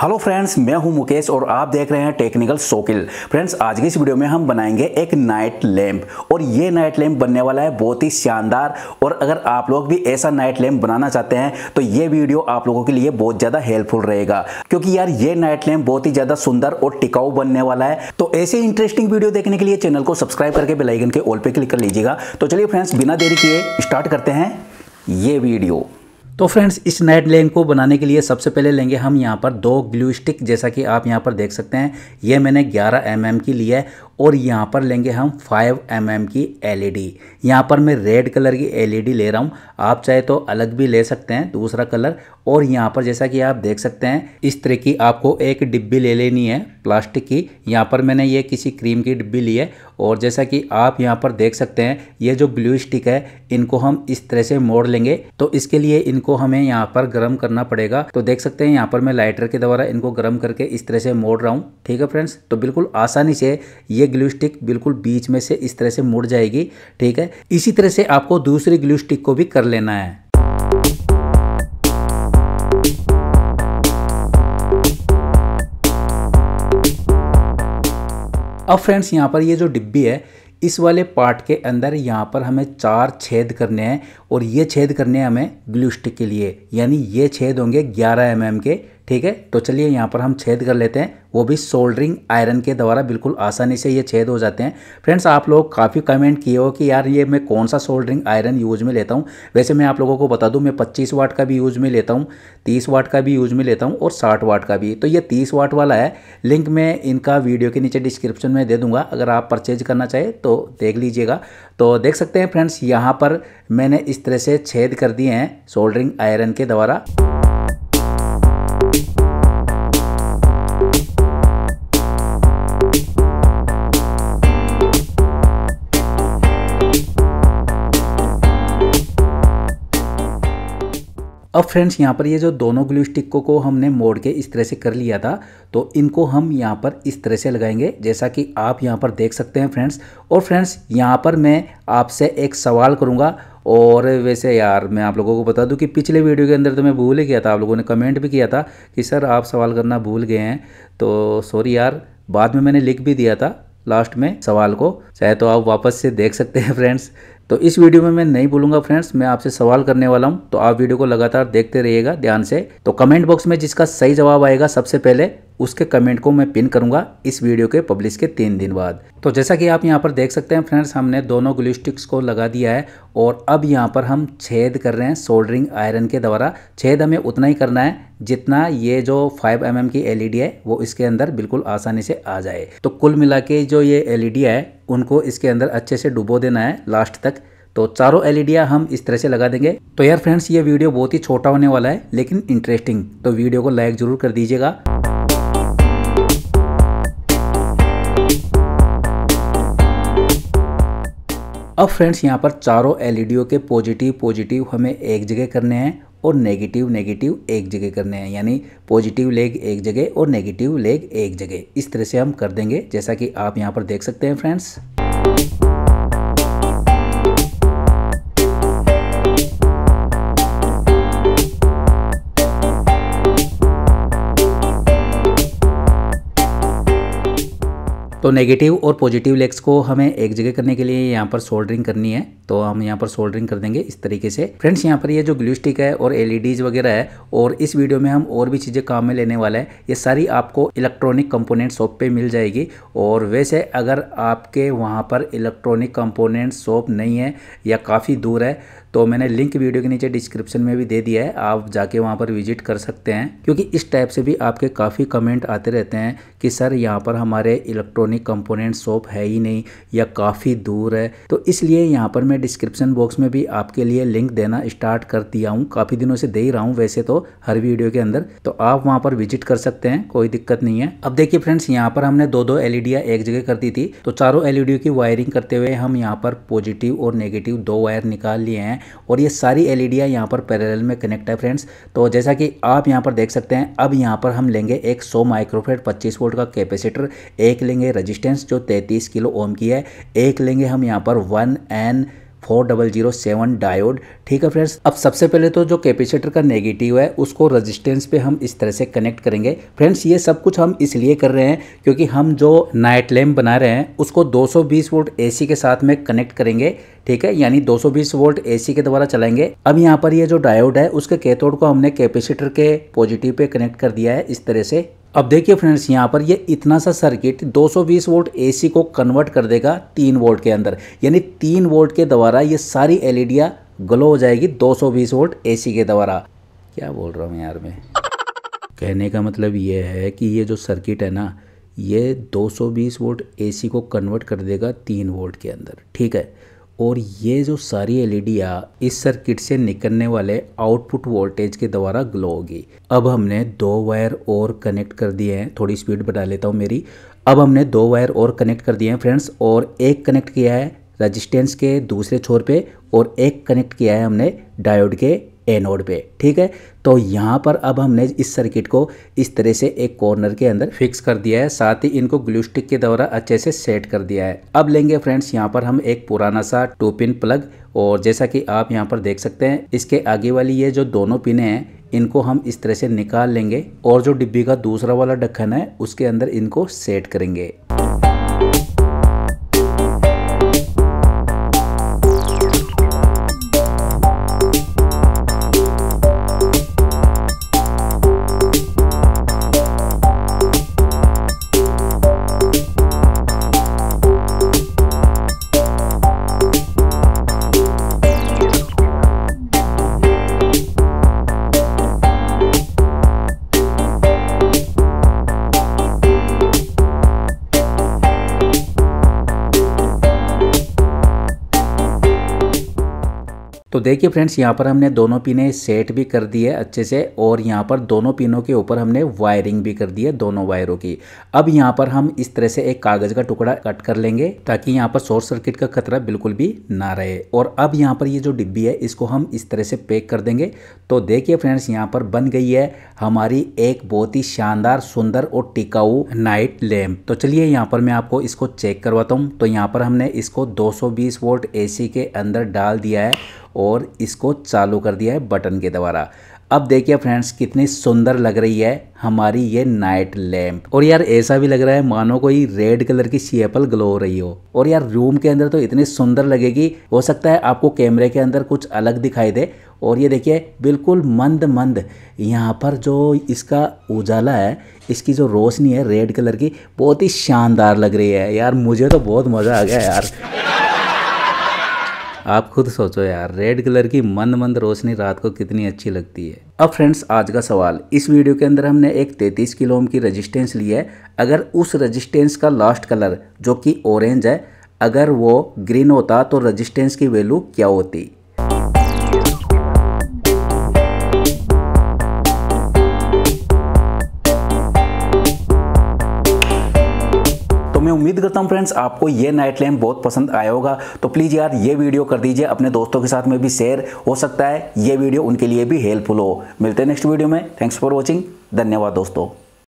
Hello friends, मैं हूं मुकेश और आप देख रहे हैं टेक्निकल सोकिल। फ्रेंड्स, आज की इस वीडियो में हम बनाएंगे एक नाइट लैंप और ये नाइट लैंप बनने वाला है बहुत ही शानदार। और अगर आप लोग भी ऐसा नाइट लैंप बनाना चाहते हैं तो ये वीडियो आप लोगों के लिए बहुत ज़्यादा हेल्पफुल रहेगा, क्योंकि यार ये नाइट लैंप बहुत ही ज़्यादा सुंदर और टिकाऊ बनने वाला है। तो ऐसे इंटरेस्टिंग वीडियो देखने के लिए चैनल को सब्सक्राइब करके बेल आइकन के ऑल पे क्लिक कर लीजिएगा। तो चलिए फ्रेंड्स, बिना देरी किए स्टार्ट करते हैं ये वीडियो। तो फ्रेंड्स, इस नाइट लैंप को बनाने के लिए सबसे पहले लेंगे हम यहाँ पर दो ग्लू स्टिक। जैसा कि आप यहाँ पर देख सकते हैं, ये मैंने 11 mm की ली है और यहाँ पर लेंगे हम 5 mm की LED। यहाँ पर मैं रेड कलर की LED ले रहा हूँ, आप चाहे तो अलग भी ले सकते हैं दूसरा कलर। और यहाँ पर जैसा कि आप देख सकते हैं, इस तरह की आपको एक डिब्बी ले लेनी है प्लास्टिक की। यहाँ पर मैंने ये किसी क्रीम की डिब्बी ली है। और जैसा कि आप यहाँ पर देख सकते हैं, ये जो ग्लू स्टिक है इनको हम इस तरह से मोड़ लेंगे। तो इसके लिए इनको हमें यहाँ पर गर्म करना पड़ेगा। तो देख सकते हैं यहाँ पर मैं लाइटर के द्वारा इनको गर्म करके इस तरह से मोड़ रहा हूँ। ठीक है फ्रेंड्स, तो बिल्कुल आसानी से ये ग्लू स्टिक बिल्कुल बीच में से इस तरह से मुड़ जाएगी। ठीक है, इसी तरह से आपको दूसरी ग्लू स्टिक को भी कर लेना है। अब फ्रेंड्स, यहाँ पर ये जो डिब्बी है इस वाले पार्ट के अंदर यहाँ पर हमें 4 छेद करने हैं और ये छेद करने हैं हमें ग्लू स्टिक के लिए, यानी ये छेद होंगे 11 mm के। ठीक है, तो चलिए यहाँ पर हम छेद कर लेते हैं, वो भी सोल्डरिंग आयरन के द्वारा बिल्कुल आसानी से ये छेद हो जाते हैं। फ्रेंड्स, आप लोग काफ़ी कमेंट किए हो कि यार ये मैं कौन सा सोल्डरिंग आयरन यूज़ में लेता हूँ। वैसे मैं आप लोगों को बता दूँ, मैं 25 वाट का भी यूज़ में लेता हूँ, 30 वाट का भी यूज़ में लेता हूँ और 60 वाट का भी। तो ये 30 वाट वाला है, लिंक मैं इनका वीडियो के नीचे डिस्क्रिप्शन में दे दूँगा, अगर आप परचेज करना चाहें तो देख लीजिएगा। तो देख सकते हैं फ्रेंड्स, यहाँ पर मैंने इस तरह से छेद कर दिए हैं सोल्डरिंग आयरन के द्वारा। अब फ्रेंड्स, यहाँ पर ये जो दोनों ग्लू स्टिक को हमने मोड़ के इस तरह से कर लिया था, तो इनको हम यहाँ पर इस तरह से लगाएंगे, जैसा कि आप यहाँ पर देख सकते हैं फ्रेंड्स। और फ्रेंड्स, यहाँ पर मैं आपसे एक सवाल करूँगा। और वैसे यार मैं आप लोगों को बता दूं कि पिछले वीडियो के अंदर तो मैं भूल ही गया था, आप लोगों ने कमेंट भी किया था कि सर आप सवाल करना भूल गए हैं। तो सॉरी यार, बाद में मैंने लिख भी दिया था लास्ट में सवाल को, चाहे तो आप वापस से देख सकते हैं फ्रेंड्स। तो इस वीडियो में मैं नहीं भूलूंगा फ्रेंड्स, मैं आपसे सवाल करने वाला हूँ। तो आप वीडियो को लगातार देखते रहिएगा ध्यान से। तो कमेंट बॉक्स में जिसका सही जवाब आएगा सबसे पहले उसके कमेंट को मैं पिन करूंगा इस वीडियो के पब्लिश के 3 दिन बाद। तो जैसा कि आप यहाँ पर देख सकते हैं फ्रेंड्स, हमने दोनों ग्लू स्टिक्स को लगा दिया है और अब यहाँ पर हम छेद कर रहे हैं सोल्डरिंग आयरन के द्वारा। छेद हमें उतना ही करना है जितना ये जो 5 mm की LED है वो इसके अंदर बिल्कुल आसानी से आ जाए। तो कुल मिला के जो ये LED है उनको इसके अंदर अच्छे से डुबो देना है लास्ट तक। तो चारों LED हम इस तरह से लगा देंगे। तो यार फ्रेंड्स, ये वीडियो बहुत ही छोटा होने वाला है लेकिन इंटरेस्टिंग, तो वीडियो को लाइक ज़रूर कर दीजिएगा। अब फ्रेंड्स, यहाँ पर चारों LEDओं के पॉजिटिव हमें एक जगह करने हैं और नेगेटिव एक जगह करने हैं, यानी पॉजिटिव लेग एक जगह और नेगेटिव लेग एक जगह। इस तरह से हम कर देंगे, जैसा कि आप यहाँ पर देख सकते हैं फ्रेंड्स। तो नेगेटिव और पॉजिटिव लेग्स को हमें एक जगह करने के लिए यहाँ पर सोल्डरिंग करनी है, तो हम यहाँ पर सोल्डरिंग कर देंगे इस तरीके से। फ्रेंड्स, यहाँ पर ये जो ग्लू स्टिक है और LEDs वगैरह है, और इस वीडियो में हम और भी चीज़ें काम में लेने वाले हैं, ये सारी आपको इलेक्ट्रॉनिक कंपोनेंट शॉप पे मिल जाएगी। और वैसे अगर आपके वहाँ पर इलेक्ट्रॉनिक कंपोनेंट शॉप नहीं है या काफ़ी दूर है, तो मैंने लिंक वीडियो के नीचे डिस्क्रिप्शन में भी दे दिया है, आप जाके वहाँ पर विजिट कर सकते हैं। क्योंकि इस टाइप से भी आपके काफ़ी कमेंट आते रहते हैं कि सर यहाँ पर हमारे इलेक्ट्रॉनिक कंपोनेंट शॉप है ही नहीं या काफ़ी दूर है। तो इसलिए यहाँ पर मैं डिस्क्रिप्शन बॉक्स में भी आपके लिए लिंक देना स्टार्ट कर दिया हूँ, काफ़ी दिनों से दे ही रहा हूँ वैसे तो हर वीडियो के अंदर। तो आप वहाँ पर विजिट कर सकते हैं, कोई दिक्कत नहीं है। अब देखिए फ्रेंड्स, यहाँ पर हमने 2-2 LEDs एक जगह कर दी थी, तो चारों LEDs की वायरिंग करते हुए हम यहाँ पर पॉजिटिव और नेगेटिव 2 वायर निकाल लिए हैं और ये सारी LEDs यहाँ पर पैरेलल में कनेक्ट है फ्रेंड्स। तो जैसा कि आप यहाँ पर देख सकते हैं, अब यहाँ पर हम लेंगे एक 100 माइक्रोफेड 25 वोल्ट का कैपेसिटर, एक लेंगे रेजिस्टेंस जो 33 किलो ओम की है, एक लेंगे हम यहाँ पर 1n 1n4007 डायोड। ठीक है फ्रेंड्स, अब सबसे पहले तो जो कैपेसिटर का नेगेटिव है उसको रेजिस्टेंस पे हम इस तरह से कनेक्ट करेंगे। फ्रेंड्स ये सब कुछ हम इसलिए कर रहे हैं क्योंकि हम जो नाइट लैम्प बना रहे हैं उसको 220 वोल्ट AC के साथ में कनेक्ट करेंगे। ठीक है, यानी 220 वोल्ट AC के द्वारा चलाएंगे। अब यहाँ पर ये जो डायोड है उसके कैथोड को हमने कैपेसिटर के पॉजिटिव पे कनेक्ट कर दिया है इस तरह से। अब देखिए फ्रेंड्स, यहाँ पर ये इतना सा सर्किट 220 वोल्ट AC को कन्वर्ट कर देगा 3 वोल्ट के अंदर, यानी 3 वोल्ट के द्वारा ये सारी एलईडियाँ ग्लो हो जाएगी 220 वोल्ट AC के द्वारा। क्या बोल रहा हूँ यार मैं, कहने का मतलब ये है कि ये जो सर्किट है ना ये 220 वोल्ट AC को कन्वर्ट कर देगा 3 वोल्ट के अंदर। ठीक है, और ये जो सारी एलईडियाँ इस सर्किट से निकलने वाले आउटपुट वोल्टेज के द्वारा ग्लो होगी। अब हमने 2 वायर और कनेक्ट कर दिए हैं, थोड़ी स्पीड बढ़ा लेता हूँ मेरी। अब हमने 2 वायर और कनेक्ट कर दिए हैं फ्रेंड्स, और एक कनेक्ट किया है रेजिस्टेंस के दूसरे छोर पे और एक कनेक्ट किया है हमने डायोड के एनोड पे। ठीक है, तो यहाँ पर अब हमने इस सर्किट को इस तरह से एक कॉर्नर के अंदर फिक्स कर दिया है, साथ ही इनको ग्लू स्टिक के द्वारा अच्छे से सेट कर दिया है। अब लेंगे फ्रेंड्स यहाँ पर हम एक पुराना सा 2 पिन प्लग, और जैसा कि आप यहाँ पर देख सकते हैं इसके आगे वाली ये जो दोनों पिने हैं इनको हम इस तरह से निकाल लेंगे और जो डिब्बी का दूसरा वाला ढक्कन है उसके अंदर इनको सेट करेंगे। तो देखिए फ्रेंड्स, यहाँ पर हमने दोनों पिने सेट भी कर दी है अच्छे से, और यहाँ पर दोनों पिनों के ऊपर हमने वायरिंग भी कर दी है दोनों वायरों की। अब यहाँ पर हम इस तरह से एक कागज का टुकड़ा कट कर लेंगे ताकि यहाँ पर शॉर्ट सर्किट का खतरा बिल्कुल भी ना रहे। और अब यहाँ पर ये जो डिब्बी है इसको हम इस तरह से पैक कर देंगे। तो देखिए फ्रेंड्स, यहाँ पर बन गई है हमारी एक बहुत ही शानदार, सुंदर और टिकाऊ नाइट लैम्प। तो चलिए यहाँ पर मैं आपको इसको चेक करवाता हूँ। तो यहाँ पर हमने इसको 220 वोल्ट AC के अंदर डाल दिया है और इसको चालू कर दिया है बटन के द्वारा। अब देखिए फ्रेंड्स कितनी सुंदर लग रही है हमारी ये नाइट लैम्प, और यार ऐसा भी लग रहा है मानो कोई रेड कलर की सी एपल ग्लो हो रही हो। और यार रूम के अंदर तो इतनी सुंदर लगेगी, हो सकता है आपको कैमरे के अंदर कुछ अलग दिखाई दे। और ये देखिए बिल्कुल मंद मंद यहाँ पर जो इसका उजाला है, इसकी जो रोशनी है रेड कलर की, बहुत ही शानदार लग रही है यार। मुझे तो बहुत मज़ा आ गया यार, आप खुद सोचो यार रेड कलर की मंद मंद रोशनी रात को कितनी अच्छी लगती है। अब फ्रेंड्स आज का सवाल, इस वीडियो के अंदर हमने एक 33 किलो ओम की रेजिस्टेंस ली है। अगर उस रेजिस्टेंस का लास्ट कलर जो कि ऑरेंज है अगर वो ग्रीन होता तो रेजिस्टेंस की वैल्यू क्या होती? मैं उम्मीद करता हूं फ्रेंड्स आपको ये नाइट लैम्प बहुत पसंद आया होगा। तो प्लीज़ यार ये वीडियो कर दीजिए अपने दोस्तों के साथ में भी शेयर, हो सकता है ये वीडियो उनके लिए भी हेल्पफुल हो। मिलते हैं नेक्स्ट वीडियो में, थैंक्स फॉर वॉचिंग, धन्यवाद दोस्तों।